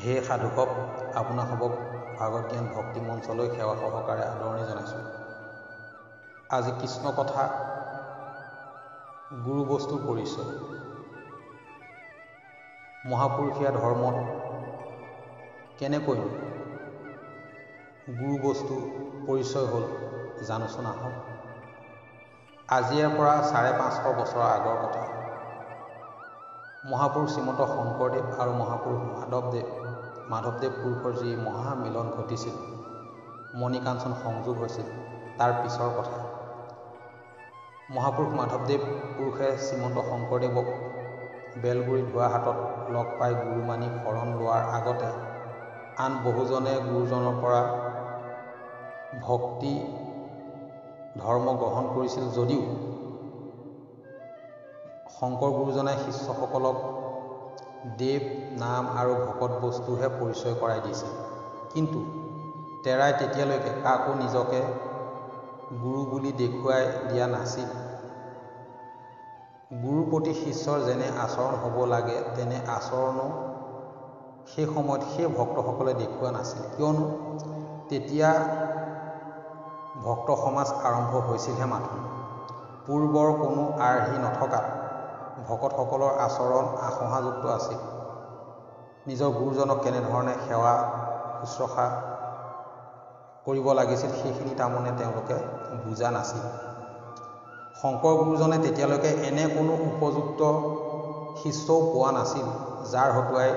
हे সাধুকক अपना सबक भागवत ज्ञान भक्ति মঞ্চলৈ সেৱা সহকাৰে আদৰণি জনাইছো। আজি কৃষ্ণ কথা গুৰু বস্তু পৰিচয় মহাপুৰুষীয়া ধৰ্ম কেনেকৈ গুৰু বস্তু পৰিচয় হ'ল জানোচোন আহক। আজিৰ পৰা ৫৫০০ বছৰ আগৰ কথা। মহাপুৰুষ শ্ৰীমন্ত শংকৰদেৱ আৰু মহাপুৰুষ মাধৱদেৱ পুৰুষৰ যি মহা মিলন ঘটিছিল, মণিকাঞ্চন সংযোগ হৈছিল, তাৰ পিছৰ কথা। মহাপুৰুষ মাধৱদেৱ পুৰুষে শ্ৰীমন্ত শংকৰদেৱক বেলগুৰি ধোৱা হাতত লগ পাই গুৰু মানি শৰণ লোৱাৰ আগতে আন বহুজনে গুৰুজনৰ পৰা ভক্তি ধৰ্ম গ্ৰহণ কৰিছিল যদিও শংকৰ গুৰুজনে শিষ্যসকলক দেৱ নাম আৰু ভকত বস্তুহে পৰিচয় কৰাই দিছিল। কিন্তু তেৰাই তেতিয়ালৈকে কাকো নিজকে গুৰু বুলি দেখুৱাই দিয়া নাছিল। গুৰুৰ প্ৰতি শিষ্যৰ যেনে আচৰণ হ'ব লাগে তেনে আচৰণো সেই সময়ত সেই ভক্তসকলে দেখুওৱা নাছিল। কিয়নো তেতিয়া ভক্ত সমাজ আৰম্ভ হৈছিলহে মাথোন। পূৰ্বৰ কোনো আৰ্হি নথকা ভকতসকলৰ আচৰণ আশংকাযুক্ত আছিল। নিজৰ গুৰুজনক কেনেধৰণে সেৱা শুশ্ৰূষা কৰিব লাগিছিল সেইখিনি তাৰমানে তেওঁলোকে বুজা নাছিল। শংকৰ গুৰুজনে তেতিয়ালৈকে এনে কোনো উপযুক্ত শিষ্যও পোৱা নাছিল যাৰ হতুৱাই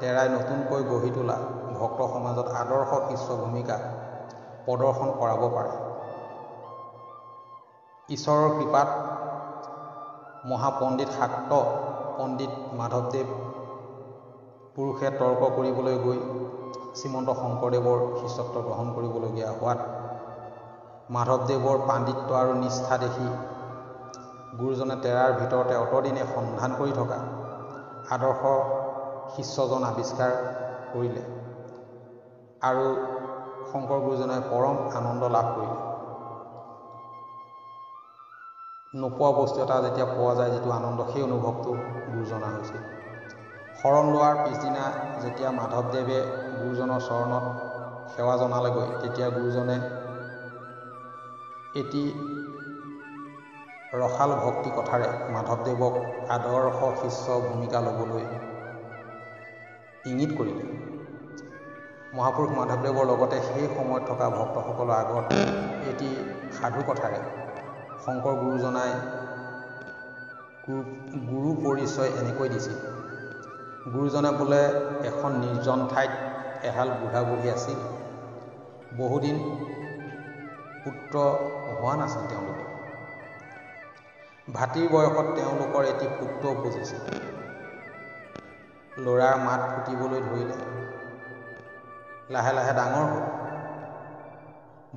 তেৰাই নতুনকৈ গঢ়ি তোলা ভক্ত সমাজত আদৰ্শ শিষ্য ভূমিকা প্ৰদৰ্শন কৰাব পাৰে। ঈশ্বৰৰ কৃপাত মহাপণ্ডিত শাক্ত পণ্ডিত মাধৱদেৱ পুৰুষে তৰ্ক কৰিবলৈ গৈ শ্ৰীমন্ত শংকৰদেৱৰ শিষ্যত্ব গ্ৰহণ কৰিবলগীয়া হোৱাত মাধৱদেৱৰ পাণ্ডিত্য আৰু নিষ্ঠা দেখি গুৰুজনে তেৰাৰ ভিতৰতে অতদিনে সন্ধান কৰি থকা আদৰ্শ শিষ্যজন আৱিষ্কাৰ কৰিলে আৰু শংকৰ গুৰুজনে পৰম আনন্দ লাভ কৰিলে। নোপোৱা বস্তু এটা যেতিয়া পোৱা যায় যিটো আনন্দ, সেই অনুভৱটো গুৰুজনা হৈছিল। শৰণ লোৱাৰ পিছদিনা যেতিয়া মাধৱদেৱে গুৰুজনৰ চৰণত সেৱা জনালেগৈ তেতিয়া গুৰুজনে এটি ৰসাল ভক্তি কথাৰে মাধৱদেৱক আদৰ্শ শিষ্য ভূমিকা ল'বলৈ ইংগিত কৰিলে। মহাপুৰুষ মাধৱদেৱৰ লগতে সেই সময়ত থকা ভক্তসকলৰ আগত এটি সাধু কথাৰে শংকৰ গুৰুজনাই গুৰু পৰিচয় এনেকৈ দিছিল। গুৰুজনে বোলে এখন নিৰ্জন ঠাইত এহাল বুঢ়া বুঢ়ী আছিল। বহুদিন পুত্ৰ হোৱা নাছিল তেওঁলোকে। ভাটিৰ বয়সত তেওঁলোকৰ এটি পুত্ৰ উপজিছিল। ল'ৰাৰ মাত ফুটিবলৈ ধৰিলে, লাহে লাহে ডাঙৰ হ'ল।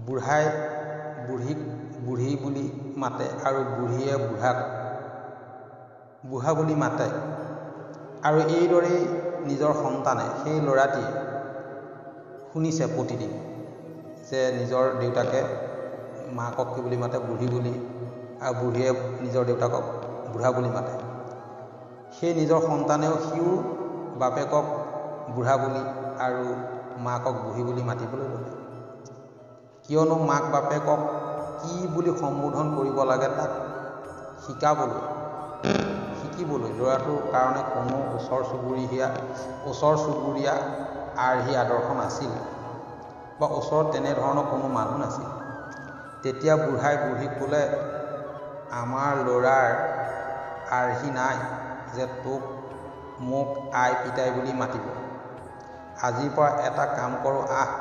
বুঢ়াই বুঢ়ীক বুঢ়ী বুলি মাতে আৰু বুঢ়ীয়ে বুঢ়াক বুঢ়া বুলি মাতে। আৰু এইদৰেই নিজৰ সন্তানে সেই ল'ৰাটিয়ে শুনিছে প্ৰতিদিন যে নিজৰ দেউতাকে মাকক কি বুলি মাতে, বুঢ়ী বুলি, আৰু বুঢ়ীয়ে নিজৰ দেউতাকক বুঢ়া বুলি মাতে। সেই নিজৰ সন্তানেও সিও বাপেকক বুঢ়া বুলি আৰু মাকক বুঢ়ী বুলি মাতিবলৈ ল'লে। কিয়নো মাক বাপেকক কি বুলি সম্বোধন কৰিব লাগে তাক শিকিবলৈ ল'ৰাটোৰ কাৰণে কোনো ওচৰ চুবুৰীয়া আৰ্হি আদৰ্শ নাছিল বা ওচৰত তেনেধৰণৰ কোনো মানুহ নাছিল। তেতিয়া বুঢ়াই বুঢ়ীক ক'লে, আমাৰ ল'ৰাৰ আৰ্হি নাই যে তোক মোক আই পিতাই বুলি মাতিব। আজিৰ পৰা এটা কাম কৰোঁ, আহ,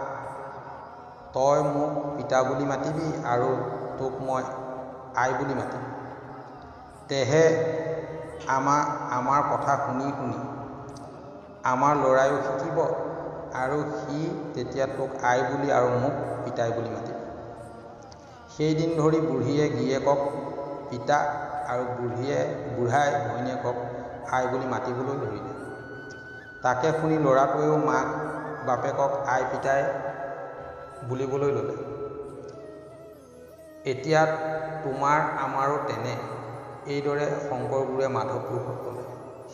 তই মোক পিতা বুলি মাতিবি আৰু তোক মই আই বুলি মাতিম। তেহে আমাৰ কথা শুনি আমাৰ ল'ৰায়ো শিকিব আৰু সি তেতিয়া তোক আই বুলি আৰু মোক পিতাই বুলি মাতিব। সেইদিন ধৰি বুঢ়ীয়ে গিৰিয়েকক পিতা আৰু বুঢ়াই ঘৈণীয়েকক আই বুলি মাতিবলৈ ধৰিলে। তাকে শুনি ল'ৰাটোৱেও মাক বাপেকক আই পিতাই বুলিবলৈ ল'লে। এতিয়া তোমাৰ আমাৰো তেনে, এইদৰে শংকৰ গুৰুৱে মাধৱ পুৰুষক ক'লে।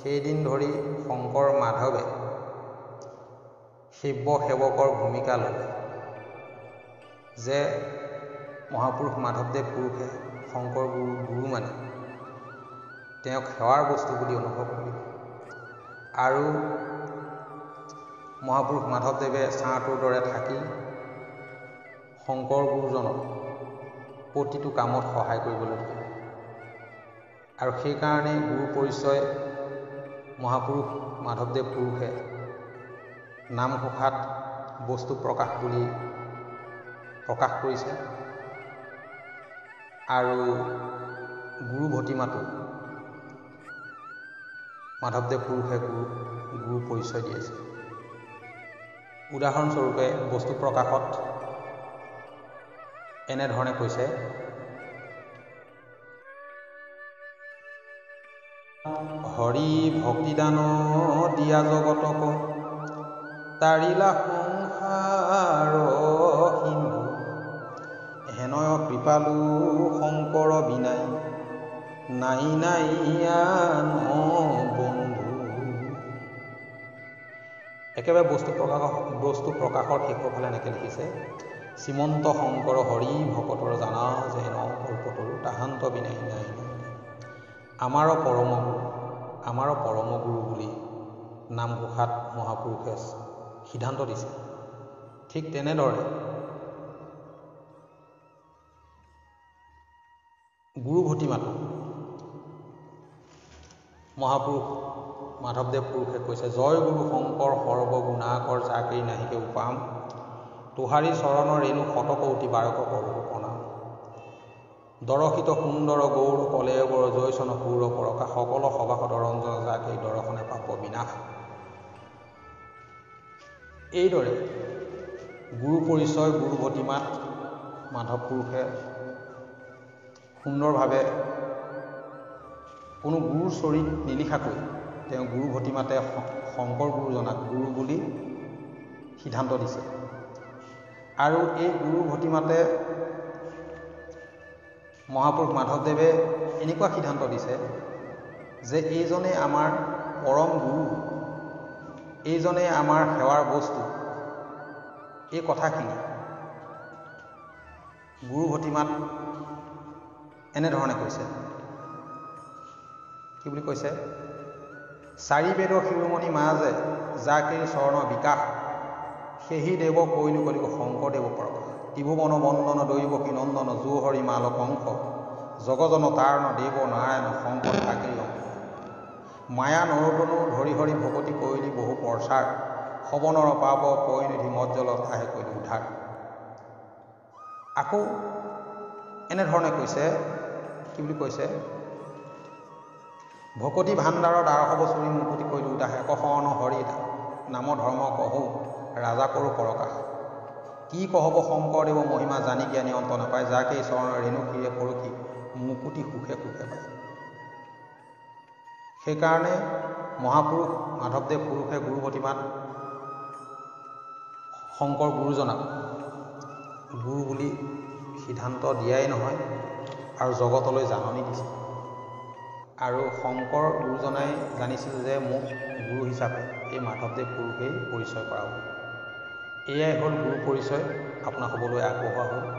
সেইদিন ধৰি শংকৰ মাধৱে শিৱ সেৱকৰ ভূমিকা লয় যে মহাপুৰুষ মাধৱদেৱ পুৰুষে শংকৰ গুৰু মানে তেওঁক সেৱাৰ বস্তু বুলি অনুভৱ কৰে আৰু মহাপুৰুষ মাধৱদেৱে ছাঁটোৰ দৰে থাকি শংকৰ গুৰুজনক প্ৰতিটো কামত সহায় কৰিবলৈ ধৰে আৰু সেইকাৰণে গুৰু পৰিচয় মহাপুৰুষ মাধৱদেৱ পুৰুষে নামঘোষাত বস্তু প্ৰকাশ বুলি প্ৰকাশ কৰিছে আৰু গুৰু ভটিমাটো মাধৱদেৱ পুৰুষে গুৰু পৰিচয় দিয়েছে। উদাহৰণস্বৰূপে বস্তু প্ৰকাশত এনেধৰণে কৈছে, হৰি ভক্তিদান দিয়া জগতক তাৰিলা সংসাৰ হিন্দু হেনয় কৃপালু শংকৰ বিনাই নাই নাই আন বন্ধু। একেবাৰে বস্তু প্ৰকাশৰ শেষৰ ফালে এনেকৈ লিখিছে, শ্ৰীমন্ত শংকৰ হৰি ভকতৰ জানা যে ন কল্পতৰু তাহান্ত বিনাই নাই আমাৰ পৰম গুৰু বুলি নামঘোষাত মহাপুৰুষে সিদ্ধান্ত দিছে। ঠিক তেনেদৰে গুৰু ভটিমাটো মহাপুৰুষ মাধৱদেৱ পুৰুষে কৈছে, জয় গুৰু শংকৰ সৰ্বগুণাকৰ যাকেই নাহিকে উপাম তোহাৰী চৰণ ৰেণু শতকৌটি বাৰক কৰো প্ৰণাম দৰ্শিত সুন্দৰ গৌৰ কলেৱৰ জয়চন সুৰ পৰকা সকল সভাসদ ৰঞ্জন যাকেই দৰ্শনে পাপ বিনাশ। এইদৰে গুৰু পৰিচয় গুৰু ভটিমাত মাধৱ পুৰুষে সুন্দৰভাৱে কোনো গুৰুৰ চৰিত নিলিখাকৈ তেওঁ গুৰু ভটিমাতে শংকৰ গুৰুজনাক গুৰু বুলি সিদ্ধান্ত দিছে আৰু এই গুৰু ভটিমাতে মহাপুৰুষ মাধৱদেৱে এনেকুৱা সিদ্ধান্ত দিছে যে এইজনে আমাৰ পৰম গুৰু, এইজনে আমাৰ সেৱাৰ বস্তু। এই কথাখিনি গুৰু ভটিমাত এনেধৰণে কৈছে, কি বুলি কৈছে, চাৰি বেদৰ শিৰোমণি মাজে যাকেই চৰণ বিকাশ সেহি দেৱ কৈলো কলিক শংকৰদেৱ প্ৰকাশ ত্ৰিভুৱন বন্দন দৈৱকী নন্দন জোহৰি মালক অংশ জগজন তাৰ্ণ দেৱ নাৰায়ণ শংকৰ থাকেই অংশ মায়া নৰতনো ধৰি হৰি ভকতি কৈলি বহু প্ৰচাৰ সৱনৰ পাপ পৰিনিধি মজ্জলত আহে কৈলি উদ্ধাৰ। আকৌ এনেধৰণে কৈছে, কি বুলি কৈছে, ভকতি ভাণ্ডাৰৰ দ্বাৰ হ'ব চুৰি মুকুতি কৰিলোঁ দাহে কহন হৰি নাম ধৰ্ম কহো ৰাজা কৰোঁ পৰকাশ কি কহ'ব শংকৰদেৱ মহিমা জানি জ্ঞানী অন্ত নাপায় যাকেই চৰণৰ ৰেণু ক্ষীৰে পৰকি মুকুতি সুখে সুখে পায়। সেইকাৰণে মহাপুৰুষ মাধৱদেৱ পুৰুষে গুৰু ভটিমাত শংকৰ গুৰুজনাক গুৰু বুলি সিদ্ধান্ত দিয়াই নহয় আৰু জগতলৈ জাননী দিছে আৰু শংকৰ গুৰুজনাই জানিছিল যে মোক গুৰু হিচাপে এই মাধৱদেৱ পুৰুষেই পৰিচয় কৰাব। এয়াই হ'ল গুৰু পৰিচয়। আপোনাক হ'বলৈ আগবঢ়োৱা হ'ল।